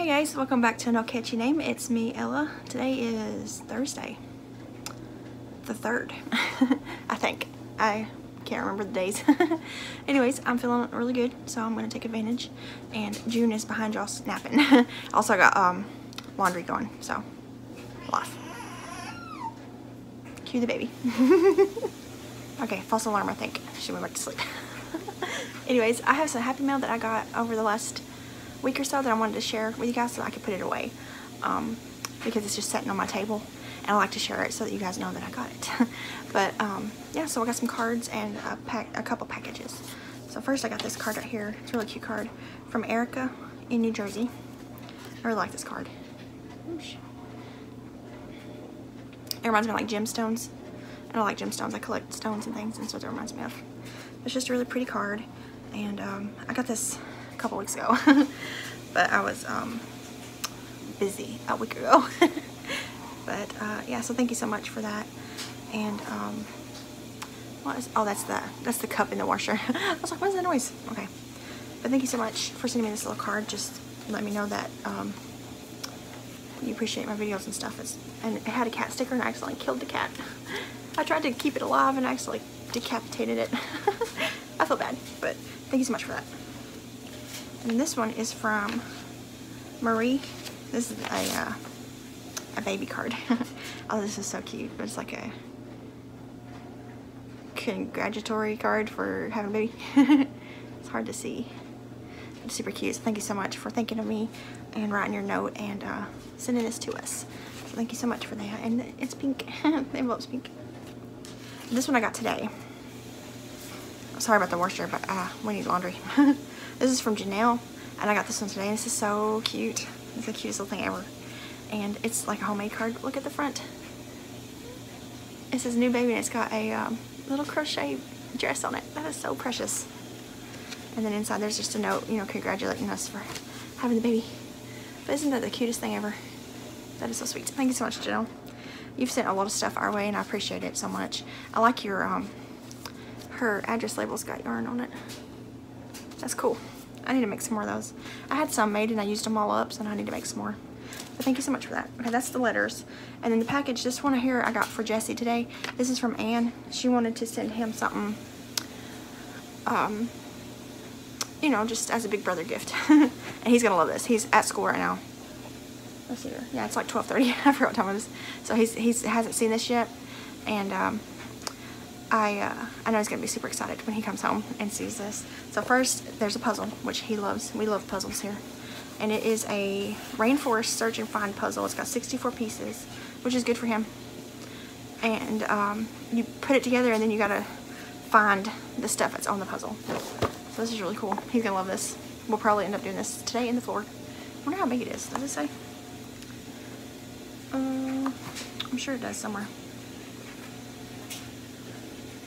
Hey guys, welcome back to No Catchy Name. It's me, Ella. Today is Thursday, the 3rd, I think. I can't remember the days. Anyways, I'm feeling really good, so I'm going to take advantage. And June is behind y'all snapping. Also, I got laundry going, so life. Cue the baby. Okay, false alarm, I think. She went back to sleep. Anyways, I have some happy mail that I got over the last week or so that I wanted to share with you guys so that I could put it away because it's just sitting on my table, and I like to share it so that you guys know that I got it. But yeah, so I got some cards and a couple packages. So first I got this card right here. It's a really cute card from Erica in New Jersey. I really like this card. Oosh. It reminds me of like gemstones. I don't like gemstones. I collect stones and things, and so it reminds me of. It's just a really pretty card, and I got this couple weeks ago. But I was busy a week ago. But yeah, so thank you so much for that. And what is, oh, that's the cup in the washer. I was like, what is that noise? Okay, but thank you so much for sending me this little card. Just let me know that you appreciate my videos and stuff. And it had a cat sticker, and I accidentally killed the cat. I tried to keep it alive and I accidentally decapitated it. I feel bad, but thank you so much for that. And this one is from Marie. This is a baby card. Oh, this is so cute. It's like a congratulatory card for having a baby. It's hard to see. It's super cute. So thank you so much for thinking of me and writing your note and sending this to us. So thank you so much for that. And it's pink. The envelope's pink. This one I got today. Sorry about the washer, but we need laundry. This is from Janelle, and I got this one today, and this is so cute. It's the cutest little thing ever. And it's like a homemade card. Look at the front. It says new baby, and it's got a little crochet dress on it. That is so precious. And then inside there's just a note, you know, congratulating us for having the baby. But isn't that the cutest thing ever? That is so sweet. Thank you so much, Janelle. You've sent a lot of stuff our way, and I appreciate it so much. I like your her address label's got yarn on it. That's cool. I need to make some more of those. I had some made and I used them all up, so I need to make some more. But thank you so much for that. Okay, that's the letters. And then the package, this one here I got for Jesse today. This is from Anne. She wanted to send him something, you know, just as a big brother gift. And he's gonna love this. He's at school right now. Let's see here. Yeah, it's like 12:30. I forgot what time it is. So he hasn't seen this yet. And I know he's gonna be super excited when he comes home and sees this. So first, there's a puzzle, which he loves. We love puzzles here. And it is a rainforest search and find puzzle. It's got 64 pieces, which is good for him. And you put it together, and then you gotta find the stuff that's on the puzzle. So this is really cool. He's gonna love this. We'll probably end up doing this today in the floor. I wonder how big it is. Does it say? I'm sure it does somewhere.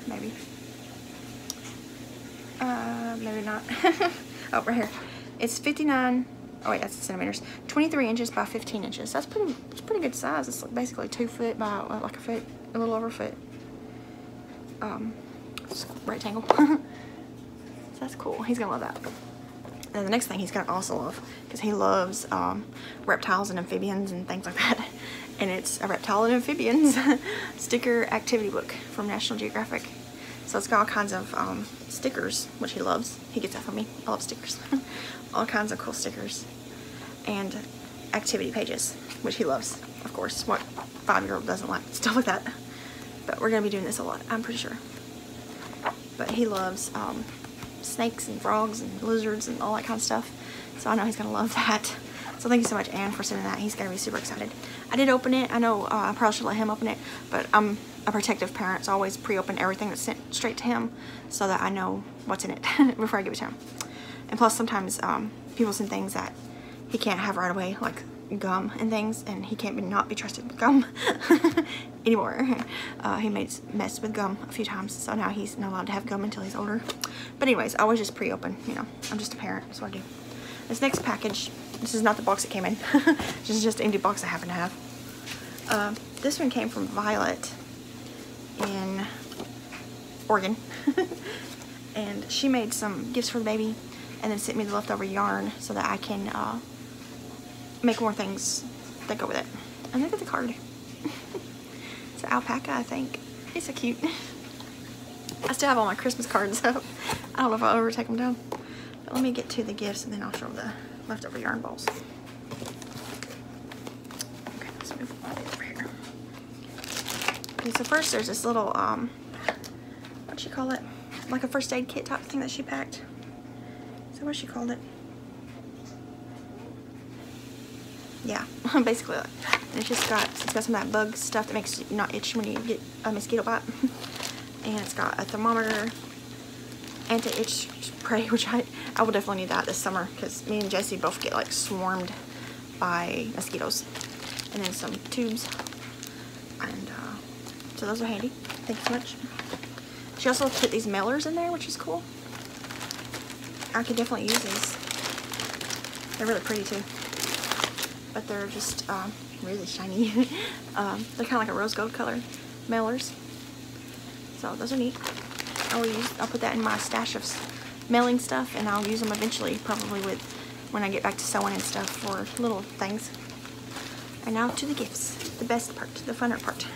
Maybe. Maybe not. Oh, right here. It's 59, oh wait, that's the centimeters. 23 inches by 15 inches. That's pretty, it's pretty good size. It's basically 2 foot by like a foot, a little over a foot. Rectangle. So that's cool. He's gonna love that. And the next thing he's gonna also love, because he loves reptiles and amphibians and things like that. And it's a reptile and amphibians sticker activity book from National Geographic. So it's got all kinds of stickers, which he loves. He gets that from me. I love stickers. All kinds of cool stickers and activity pages, which he loves, of course. What five-year-old doesn't like stuff like that? But we're gonna be doing this a lot, I'm pretty sure. But he loves snakes and frogs and lizards and all that kind of stuff. So I know he's gonna love that. So thank you so much, Anne, for sending that. He's gonna be super excited. I did open it. I know I probably should let him open it, but I'm a protective parent, so I always pre-open everything that's sent straight to him so that I know what's in it before I give it to him. And plus, sometimes people send things that he can't have right away, like gum and things, and he can't not be trusted with gum anymore. He messed with gum a few times, so now he's not allowed to have gum until he's older. But anyways, I always just pre-open, you know. I'm just a parent, so I do. This next package, this is not the box it came in. This is just an empty box I happen to have. This one came from Violet in Oregon. And she made some gifts for the baby and then sent me the leftover yarn so that I can make more things that go with it. And look at the card. It's an alpaca, I think. It's so cute. I still have all my Christmas cards up. I don't know if I'll ever take them down. But let me get to the gifts and then I'll show them the leftover yarn balls. Okay, let's move over here. Okay, so first there's this little, what do you call it? Like a first aid kit type thing that she packed. So what she called it? Yeah, basically. It's got some of that bug stuff that makes you not itch when you get a mosquito bite. And it's got a thermometer, anti-itch spray, which I will definitely need that this summer because me and Jesse both get like swarmed by mosquitoes. And then some tubes. And so those are handy. Thanks so much. She also put these mailers in there, which is cool. I could definitely use these. They're really pretty too. But they're just really shiny. They're kind of like a rose gold color mailers. So those are neat. I'll put that in my stash of mailing stuff, and I'll use them eventually, probably when I get back to sewing and stuff for little things. And now to the gifts, the best part, the funner part.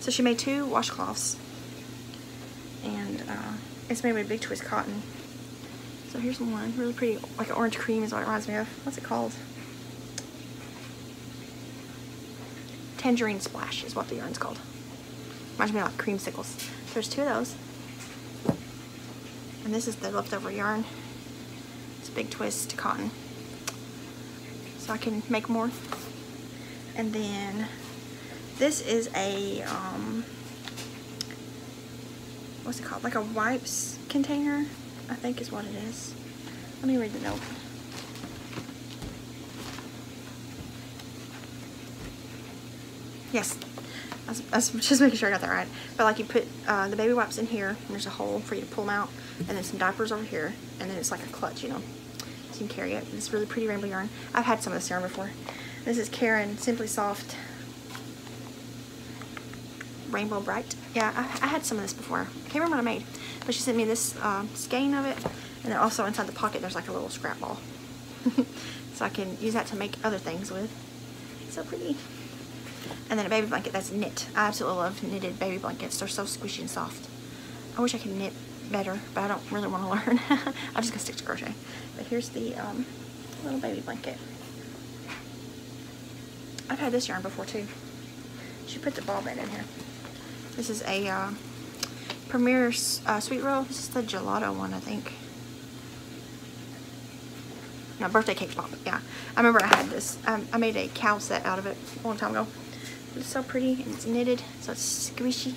So she made two washcloths, and it's made with big twist cotton. So here's one, really pretty, like an orange cream is what it reminds me of. What's it called? Tangerine Splash is what the yarn's called. Reminds me of like creamsicles. There's two of those. And this is the leftover yarn. It's a big twist cotton. So I can make more. And then this is a, what's it called? Like a wipes container, I think is what it is. Let me read the note. Yes, I was just making sure I got that right. But like you put the baby wipes in here, and there's a hole for you to pull them out, and then some diapers over here, and then it's like a clutch, you know, so you can carry it. And it's really pretty rainbow yarn. I've had some of this yarn before. This is Karen Simply Soft Rainbow Bright. Yeah, I had some of this before. I can't remember what I made, but she sent me this skein of it, and then also inside the pocket there's like a little scrap ball. So I can use that to make other things with. It's so pretty. And then a baby blanket that's knit. I absolutely love knitted baby blankets. They're so squishy and soft. I wish I could knit better, but I don't really want to learn. I'm just going to stick to crochet. But here's the little baby blanket. I've had this yarn before too. She put the ball bed in here. This is a Premier Sweet Roll. This is the gelato one, I think. No, birthday cake pop, yeah. I remember I had this. I made a cowl set out of it a long time ago. It's so pretty, and it's knitted, so it's squishy.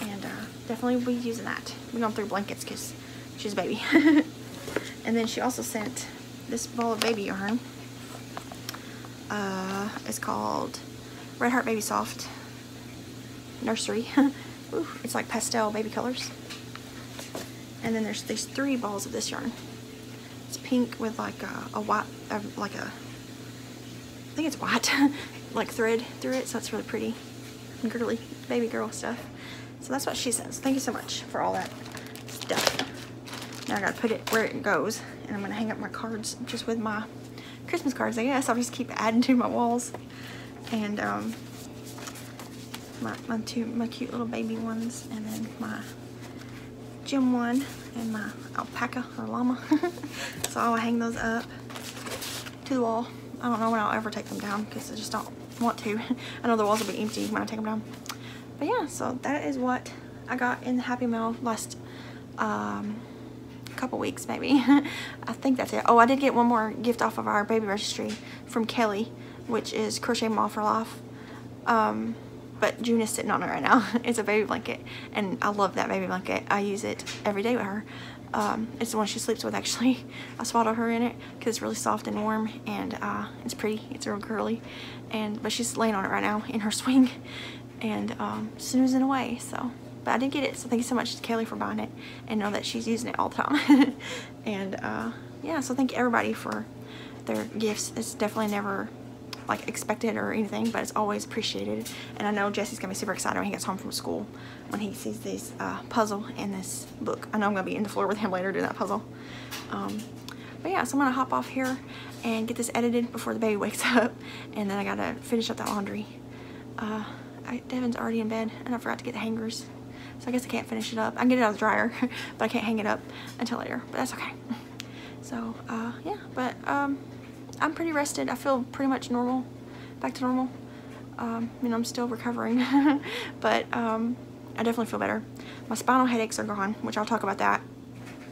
And definitely we'll be using that. We're going through blankets because she's a baby. And then she also sent this ball of baby yarn. It's called Red Heart Baby Soft Nursery. Ooh, it's like pastel baby colors. And then there's these three balls of this yarn. It's pink with like a white, like a, I think it's white, like thread through it, so it's really pretty and girly, baby girl stuff. So that's what she says. Thank you so much for all that stuff. Now I gotta put it where it goes, and I'm gonna hang up my cards just with my Christmas cards, I guess. I'll just keep adding to my walls, and my cute little baby ones, and then my gym one, and my alpaca or llama. So I'll hang those up to the wall. I don't know when I'll ever take them down because I just don't want to. I know the walls will be empty when I take them down. But yeah, so that is what I got in the Happy Mail last couple weeks maybe. I think that's it. Oh, I did get one more gift off of our baby registry from Kelly, which is CrochetMa 4 Life. But June is sitting on it right now. It's a baby blanket, and I love that baby blanket. I use it every day with her. It's the one she sleeps with, actually. I swaddle her in it because it's really soft and warm, and it's pretty. It's real curly, but she's laying on it right now in her swing and snoozing away. So, but I did get it. So thank you so much to Kelly for buying it, and know that she's using it all the time. And yeah, so thank everybody for their gifts. It's definitely never like expected or anything, but it's always appreciated. And I know Jesse's gonna be super excited when he gets home from school, when he sees this puzzle and this book. I know I'm gonna be in the floor with him later doing that puzzle. But yeah, so I'm gonna hop off here and get this edited before the baby wakes up, and then I gotta finish up that laundry. Devin's already in bed, and I forgot to get the hangers, so I guess I can't finish it up. I can get it out of the dryer, but I can't hang it up until later, but that's okay. So yeah, but I'm pretty rested. I feel pretty much normal, back to normal. You know, I'm still recovering, but I definitely feel better. My spinal headaches are gone, which I'll talk about that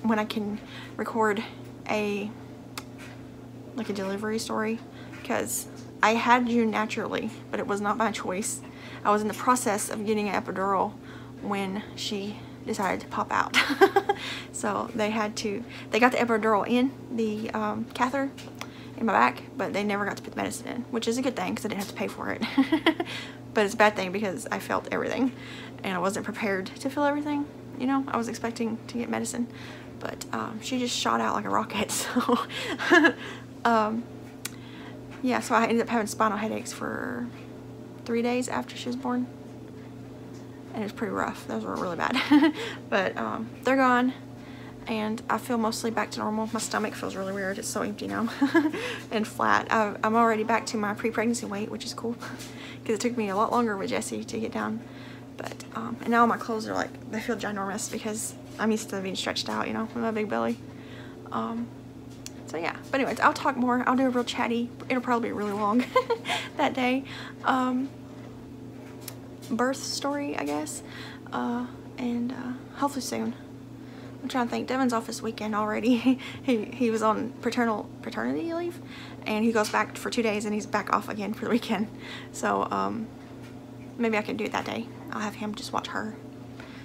when I can record a delivery story, because I had you naturally, but it was not my choice. I was in the process of getting an epidural when she decided to pop out. So they got the epidural in the catheter in my back, but they never got to put the medicine in, which is a good thing because I didn't have to pay for it. But it's a bad thing because I felt everything, and I wasn't prepared to feel everything. You know, I was expecting to get medicine, but she just shot out like a rocket. So yeah, so I ended up having spinal headaches for 3 days after she was born, and it was pretty rough. Those were really bad. But they're gone, and I feel mostly back to normal. My stomach feels really weird. It's so empty now and flat. I'm already back to my pre-pregnancy weight, which is cool because it took me a lot longer with Jessie to get down. But and now my clothes are like, they feel ginormous because I'm used to being stretched out, you know, with my big belly. So yeah, but anyways, I'll talk more. I'll do a real chatty. It'll probably be really long that day. Birth story, I guess, and hopefully soon. I'm trying to think. Devin's off this weekend already. he was on paternity leave, and he goes back for 2 days, and he's back off again for the weekend. So maybe I can do it that day. I'll have him just watch her,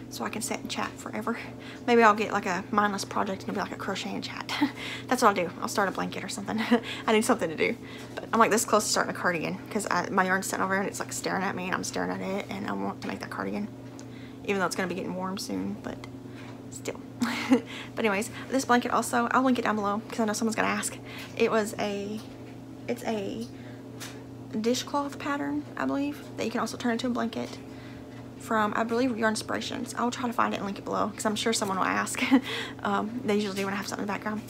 so I can sit and chat forever. Maybe I'll get like a mindless project and it'll be like a crochet and chat. That's what I'll do. I'll start a blanket or something. I need something to do. But I'm like this close to starting a cardigan because my yarn's sitting over here and it's like staring at me, and I'm staring at it, and I want to make that cardigan, even though it's going to be getting warm soon, but still. But anyways, this blanket also, I'll link it down below because I know someone's going to ask. It's a dishcloth pattern, I believe, that you can also turn into a blanket from, I believe, Yarn Inspirations. I'll try to find it and link it below because I'm sure someone will ask. They usually do when I have something in the background.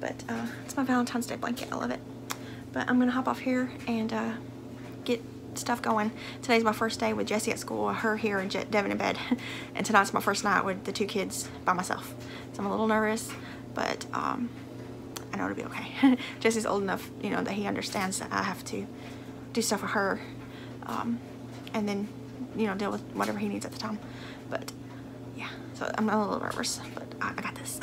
But it's my Valentine's Day blanket. I love it. But I'm going to hop off here and get stuff going. Today's my first day with Jessie at school, her here, and Devin in bed. And tonight's my first night with the two kids by myself. So I'm a little nervous, but I know it'll be okay. Jessie's old enough, you know, that he understands that I have to do stuff with her. And then, you know, deal with whatever he needs at the time. But yeah, so I'm a little nervous, but I got this.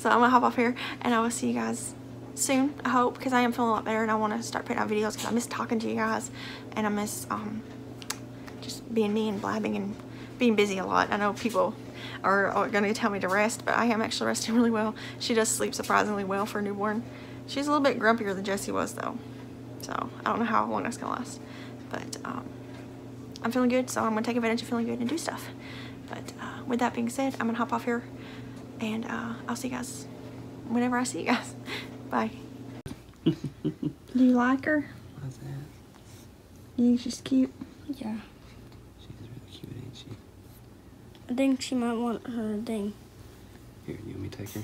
So I'm gonna hop off here, and I will see you guys soon, I hope, because I am feeling a lot better, and I want to start putting out videos because I miss talking to you guys, and I miss just being me and blabbing and being busy a lot. I know people are gonna tell me to rest, but I am actually resting really well. She does sleep surprisingly well for a newborn. She's a little bit grumpier than Jessie was though, so I don't know how long that's gonna last, but I'm feeling good, so I'm gonna take advantage of feeling good and do stuff. But with that being said, I'm gonna hop off here, and I'll see you guys whenever I see you guys. Bye. Do you like her? How's that? You think she's cute? Yeah. She's really cute, ain't she? I think she might want her thing. Here, you want me to take her?